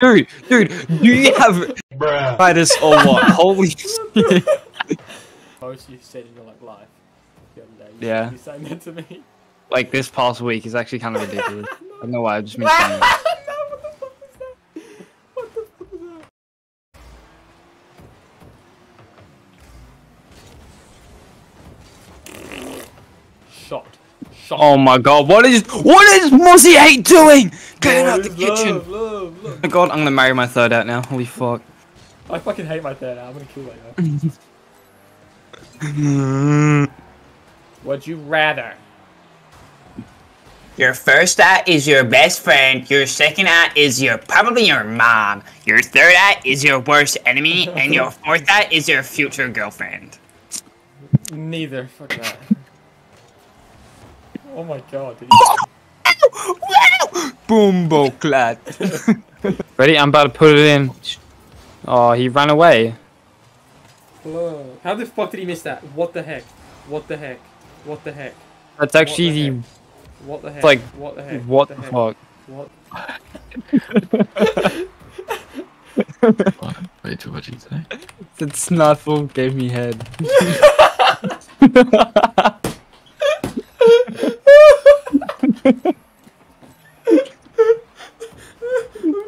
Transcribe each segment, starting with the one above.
Dude, do you have arthritis or what? Holy shit. Most you said in your like life. Yeah. You saying that to me. Like this past week is actually kind of ridiculous. No. I don't know why, I just mean saying that. No, what the fuck is that? What the fuck is that? Shot. Oh my god, what is Muzzy 8 doing? Get out the kitchen! Love. Oh my god, I'm gonna marry my third out now, holy fuck. I fucking hate my third out, I'm gonna kill that guy. Would you rather? Your first out is your best friend, your second out is probably your mom, your third out is your worst enemy, and your fourth out is your future girlfriend. Neither, fuck that. Oh my god, dude. Boombo clad. Ready? I'm about to put it in. Oh, he ran away. Hello. How the fuck did he miss that? What the heck? What the heck? What the heck? That's actually the... What the heck? Like, what the heck? What the fuck? What? Wait, what did you say? That Snaffle gave me head. I'm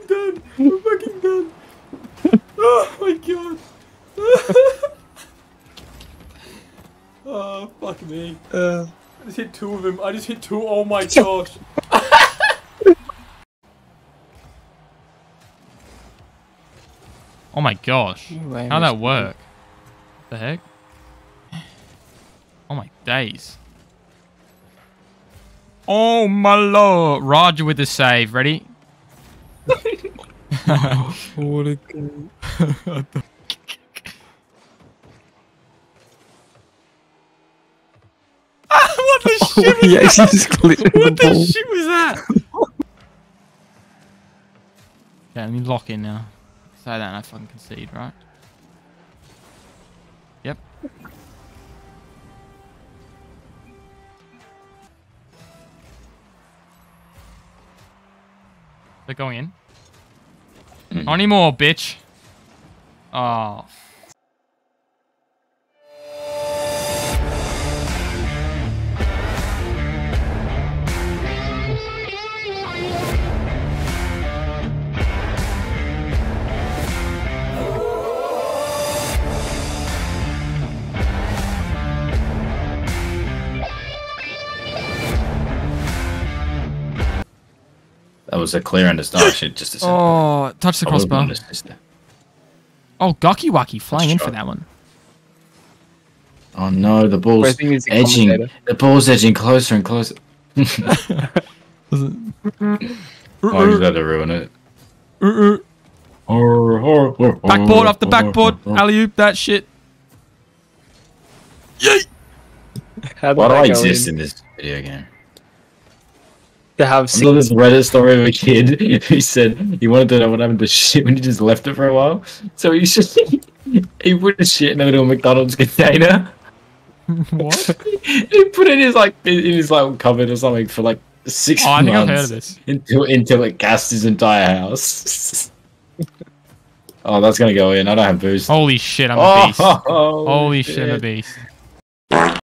done. I'm fucking done. Oh my god. Oh fuck me. I just hit two of them. I just hit two. Oh my gosh. Oh my gosh. How'd that work? What the heck? Oh my days. Oh my lord, Roger with the save. Ready? What a goal. What the shit was that? What the shit was that? Yeah, let me lock in now. Say that and I fucking concede, right? Yep. They're going in. Not anymore, bitch. Oh. That was a clear understart. Shit, just a second. Oh, touch the crossbar. Oh, Gocky Wacky flying in for that one. Oh no, the ball's edging. The ball's edging closer and closer. Oh, he's about to ruin it. Backboard off the backboard. Alley-oop that shit. Yay! Why do I exist in this video game? To have seen this Reddit story of a kid who said he wanted to know what happened to shit when he just left it for a while. So he just he put a shit in the middle of a McDonald's container. What? He put it in his like cupboard or something for like 6 months. I think I've heard of this. Until it gassed his entire house. Oh, that's gonna go in. I don't have boost. Holy shit, I'm a beast. Holy shit, I'm a beast.